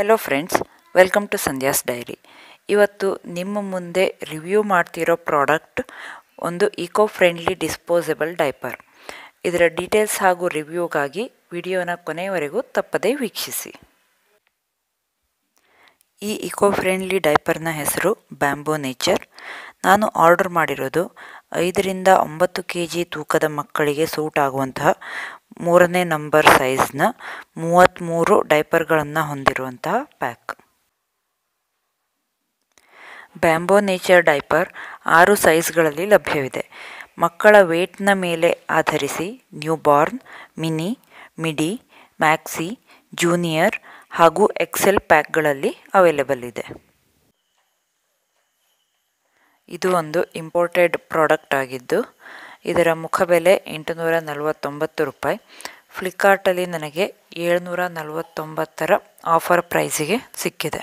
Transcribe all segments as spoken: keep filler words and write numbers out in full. Hello friends, welcome to Sandhya's Diary. Ivattu nimma munde review martiro product ondu eco friendly disposable diaper. Idara details hagu review gagi video na konevaregu tappade vikshisi. Ee eco friendly diaper na hesaru Bambo Nature. ನಾನು order ಮಾಡಿರೋದು ಐದರಿಂದ ಒಂಬತ್ತು KG ತೂಕದ ಮಕ್ಕಳಿಗೆ suit ಆಗುವಂತ ಮೂರನೇ number size ನ ಮೂವತ್ತಮೂರು ಡೈಪರ್ ಗಳನ್ನು ಹೊಂದಿರುವಂತ ಪ್ಯಾಕ್. ಬ್ಯಾಂಬೋ ನೇಚರ್ ಡೈಪರ್ ಆರು ಸೈಜ್ ಗಳಲ್ಲಿ ಲಭ್ಯವಿದೆ. ಮಕ್ಕಳ weight ನ ಮೇಲೆ ಆಧರಿಸಿ new Born, mini, midi, maxi, junior ಹಾಗೂ ಎಕ್ಸೆಲ್ ಪ್ಯಾಕ್ ಗಳಲ್ಲಿ ಅವೈಲೇಬಲ್ ಇದೆ. ಇದು ಒಂದು ಇಂಪೋರ್ಟೆಡ್ ಪ್ರಾಡಕ್ಟ್ ಆಗಿದ್ದು ಇದರ ಮುಖಬೆಲೆ ಎಂಟುನೂರ ನಲವತ್ತೊಂಬತ್ತು ರೂಪಾಯಿ. Flipkart ಅಲ್ಲಿ ನನಗೆ ಏಳುನೂರ ನಲವತ್ತೊಂಬತ್ತರ ಆಫರ್ ಪ್ರೈಸಿಗೆ ಸಿಕ್ಕಿದೆ.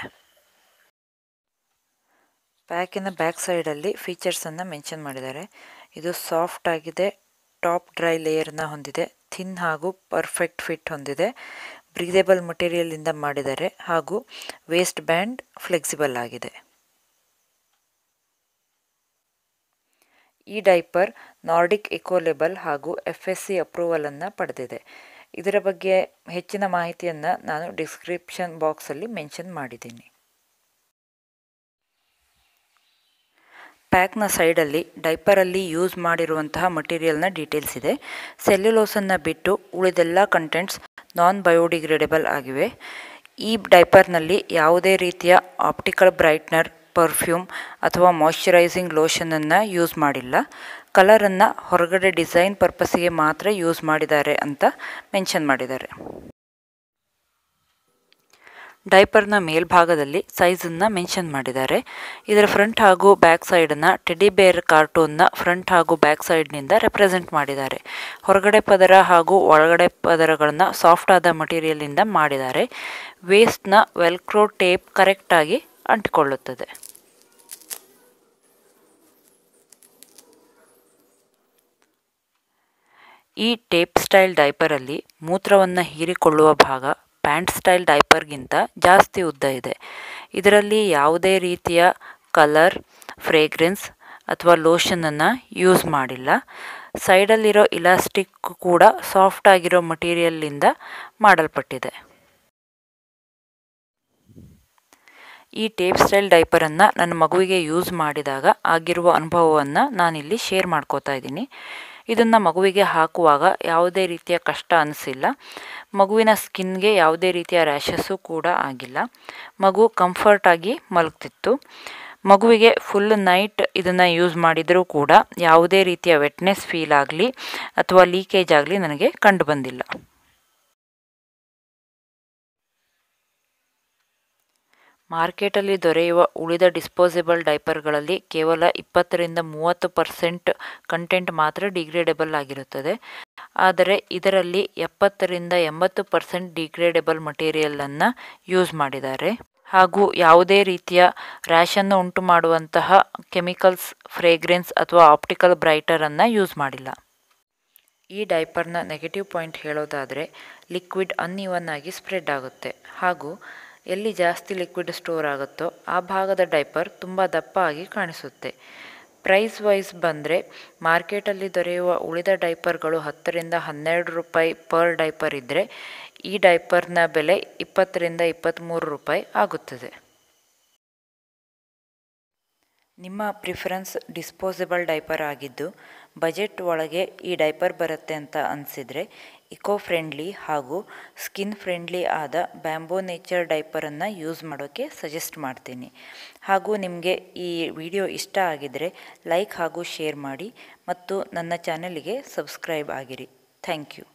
ಪ್ಯಾಕಿನ ಬ್ಯಾಕ್ ಸೈಡ್ ಅಲ್ಲಿ ಫೀಚರ್ಸ್ ಅನ್ನು ಮೆನ್ಷನ್ ಮಾಡಿದ್ದಾರೆ. ಇದು ಸಾಫ್ಟ್ ಆಗಿದೆ, ಟಾಪ್ ಡ್ರೈ ಲೇಯರ್ ನ ಹೊಂದಿದೆ, ಥಿನ್ ಹಾಗೂ ಪರ್ಫೆಕ್ಟ್ ಫಿಟ್ ಹೊಂದಿದೆ, ಬ್ರೀದೇಬಲ್ ಮಟೀರಿಯಲ್ ಇಂದ ಮಾಡಿದ್ದಾರೆ ಹಾಗೂ ವೇಸ್ಟ್ ಬ್ಯಾಂಡ್ ಫ್ಲೆಕ್ಸಿಬಲ್ ಆಗಿದೆ. ಈ ಡೈಪರ್ ನಾರ್ಡಿಕ್ ಎಕೋಲೇಬಲ್ ಹಾಗೂ ಎಫ್ ಎಸ್ ಸಿ ಅಪ್ರೂವಲ್ ಅನ್ನು ಪಡೆದಿದೆ. ಇದರ ಬಗ್ಗೆ ಹೆಚ್ಚಿನ ಮಾಹಿತಿಯನ್ನು ನಾನು ಡಿಸ್ಕ್ರಿಪ್ಷನ್ ಬಾಕ್ಸಲ್ಲಿ ಮೆನ್ಷನ್ ಮಾಡಿದ್ದೀನಿ. ಪ್ಯಾಕ್ನ ಸೈಡಲ್ಲಿ ಡೈಪರಲ್ಲಿ ಯೂಸ್ ಮಾಡಿರುವಂತಹ ಮಟೀರಿಯಲ್ನ ಡೀಟೇಲ್ಸ್ ಇದೆ. ಸೆಲ್ಯುಲೋಸನ್ನು ಬಿಟ್ಟು ಉಳಿದೆಲ್ಲ ಕಂಟೆಂಟ್ಸ್ ನಾನ್ ಬಯೋಡಿಗ್ರೇಡೇಬಲ್ ಆಗಿವೆ. ಈ ಡೈಪರ್ನಲ್ಲಿ ಯಾವುದೇ ರೀತಿಯ ಆಪ್ಟಿಕಲ್ ಬ್ರೈಟ್ನರ್, ಪರ್ಫ್ಯೂಮ್ ಅಥವಾ ಮಾಯಿಶ್ಚರೈಸಿಂಗ್ ಲೋಷನನ್ನು ಯೂಸ್ ಮಾಡಿಲ್ಲ. ಕಲರನ್ನು ಹೊರಗಡೆ ಡಿಸೈನ್ ಪರ್ಪಸ್ಸಿಗೆ ಮಾತ್ರ ಯೂಸ್ ಮಾಡಿದ್ದಾರೆ ಅಂತ ಮೆನ್ಷನ್ ಮಾಡಿದ್ದಾರೆ. ಡೈಪರ್ನ ಮೇಲ್ಭಾಗದಲ್ಲಿ ಸೈಜನ್ನು ಮೆನ್ಷನ್ ಮಾಡಿದ್ದಾರೆ. ಇದರ ಫ್ರಂಟ್ ಹಾಗೂ ಬ್ಯಾಕ್ ಸೈಡನ್ನು ಟೆಡಿ ಬೇರ್ ಕಾರ್ಟೂನ್ನ ಫ್ರಂಟ್ ಹಾಗೂ ಬ್ಯಾಕ್ ಸೈಡ್ನಿಂದ ರೆಪ್ರೆಸೆಂಟ್ ಮಾಡಿದ್ದಾರೆ. ಹೊರಗಡೆ ಪದರ ಹಾಗೂ ಒಳಗಡೆ ಪದರಗಳನ್ನು ಸಾಫ್ಟ್ ಆದ ಮಟೀರಿಯಲಿಂದ ಮಾಡಿದ್ದಾರೆ. ವೇಸ್ಟ್ನ ವೆಲ್ಕ್ರೋ ಟೇಪ್ ಕರೆಕ್ಟಾಗಿ ಅಂಟಿಕೊಳ್ಳುತ್ತದೆ. ಈ ಟೇಪ್ ಸ್ಟೈಲ್ ಡೈಪರಲ್ಲಿ ಮೂತ್ರವನ್ನು ಹೀರಿಕೊಳ್ಳುವ ಭಾಗ ಪ್ಯಾಂಟ್ ಸ್ಟೈಲ್ ಡೈಪರ್ಗಿಂತ ಜಾಸ್ತಿ ಉದ್ದ ಇದೆ. ಇದರಲ್ಲಿ ಯಾವುದೇ ರೀತಿಯ ಕಲರ್, ಫ್ರೇಗ್ರೆನ್ಸ್ ಅಥವಾ ಲೋಷನನ್ನು ಯೂಸ್ ಮಾಡಿಲ್ಲ. ಸೈಡಲ್ಲಿರೋ ಇಲಾಸ್ಟಿಕ್ ಕೂಡ ಸಾಫ್ಟ್ ಆಗಿರೋ ಮಟೀರಿಯಲ್ಲಿಂದ ಮಾಡಲ್ಪಟ್ಟಿದೆ. ಈ ಟೇಪ್ ಸ್ಟೈಲ್ ಡೈಪರನ್ನು ನನ್ನ ಮಗುವಿಗೆ ಯೂಸ್ ಮಾಡಿದಾಗ ಆಗಿರುವ ಅನುಭವವನ್ನು ನಾನಿಲ್ಲಿ ಶೇರ್ ಮಾಡ್ಕೋತಾ ಇದ್ದೀನಿ. ಇದನ್ನು ಮಗುವಿಗೆ ಹಾಕುವಾಗ ಯಾವುದೇ ರೀತಿಯ ಕಷ್ಟ ಅನಿಸಿಲ್ಲ. ಮಗುವಿನ ಸ್ಕಿನ್ಗೆ ಯಾವುದೇ ರೀತಿಯ ರ್ಯಾಷಸ್ಸು ಕೂಡ ಆಗಿಲ್ಲ. ಮಗು ಕಂಫರ್ಟಾಗಿ ಮಲಗ್ತಿತ್ತು. ಮಗುವಿಗೆ ಫುಲ್ ನೈಟ್ ಇದನ್ನು ಯೂಸ್ ಮಾಡಿದರೂ ಕೂಡ ಯಾವುದೇ ರೀತಿಯ ವೆಟ್ನೆಸ್ ಫೀಲ್ ಆಗಲಿ ಅಥವಾ ಲೀಕೇಜ್ ಆಗಲಿ ನನಗೆ ಕಂಡು ಬಂದಿಲ್ಲ. ಮಾರ್ಕೆಟಲ್ಲಿ ದೊರೆಯುವ ಉಳಿದ ಡಿಸ್ಪೋಸೇಬಲ್ ಡೈಪರ್ಗಳಲ್ಲಿ ಕೇವಲ ಇಪ್ಪತ್ತರಿಂದ ಮೂವತ್ತು ಪರ್ಸೆಂಟ್ ಕಂಟೆಂಟ್ ಮಾತ್ರ ಡಿಗ್ರೇಡೇಬಲ್ ಆಗಿರುತ್ತದೆ. ಆದರೆ ಇದರಲ್ಲಿ ಎಪ್ಪತ್ತರಿಂದ ಎಂಬತ್ತು ಪರ್ಸೆಂಟ್ ಡಿಗ್ರೇಡೇಬಲ್ ಮಟೀರಿಯಲನ್ನು ಯೂಸ್ ಮಾಡಿದ್ದಾರೆ ಹಾಗೂ ಯಾವುದೇ ರೀತಿಯ ರ್ಯಾಷನ್ನು ಉಂಟು ಮಾಡುವಂತಹ ಕೆಮಿಕಲ್ಸ್, ಫ್ರೇಗ್ರೆನ್ಸ್ ಅಥವಾ ಆಪ್ಟಿಕಲ್ ಬ್ರೈಟರನ್ನು ಯೂಸ್ ಮಾಡಿಲ್ಲ. ಈ ಡೈಪರ್ನ ನೆಗೆಟಿವ್ ಪಾಯಿಂಟ್ ಹೇಳೋದಾದರೆ ಲಿಕ್ವಿಡ್ ಅನ್ಇವನ್ ಆಗಿ ಸ್ಪ್ರೆಡ್ ಆಗುತ್ತೆ ಹಾಗೂ ಎಲ್ಲಿ ಜಾಸ್ತಿ ಲಿಕ್ವಿಡ್ ಸ್ಟೋರ್ ಆಗುತ್ತೋ ಆ ಭಾಗದ ಡೈಪರ್ ತುಂಬ ದಪ್ಪ ಆಗಿ ಕಾಣಿಸುತ್ತೆ. ಪ್ರೈಸ್ ವೈಸ್ ಬಂದರೆ ಮಾರ್ಕೆಟಲ್ಲಿ ದೊರೆಯುವ ಉಳಿದ ಡೈಪರ್ಗಳು ಹತ್ತರಿಂದ ಹನ್ನೆರಡು ರೂಪಾಯಿ ಪರ್ ಡೈಪರ್ ಇದ್ದರೆ ಈ ಡೈಪರ್ನ ಬೆಲೆ ಇಪ್ಪತ್ತರಿಂದ ಇಪ್ಪತ್ತ್ಮೂರು ರೂಪಾಯಿ ಆಗುತ್ತದೆ. ನಿಮ್ಮ ಪ್ರಿಫರೆನ್ಸ್ ಡಿಸ್ಪೋಸಬಲ್ ಡೈಪರ್ ಆಗಿದ್ದು ಬಜೆಟ್ ಒಳಗೆ ಈ ಡೈಪರ್ ಬರುತ್ತೆ ಅಂತ ಅನಿಸಿದರೆ ಇಕೋ ಫ್ರೆಂಡ್ಲಿ ಹಾಗೂ ಸ್ಕಿನ್ ಫ್ರೆಂಡ್ಲಿ ಆದ ಬ್ಯಾಂಬೋ ನೇಚರ್ ಡೈಪರನ್ನು ಯೂಸ್ ಮಾಡೋಕ್ಕೆ ಸಜೆಸ್ಟ್ ಮಾಡ್ತೀನಿ. ಹಾಗೂ ನಿಮಗೆ ಈ ವಿಡಿಯೋ ಇಷ್ಟ ಆಗಿದರೆ ಲೈಕ್ ಹಾಗೂ ಶೇರ್ ಮಾಡಿ ಮತ್ತು ನನ್ನ ಚಾನಲಿಗೆ ಸಬ್ಸ್ಕ್ರೈಬ್ ಆಗಿರಿ. Thank you.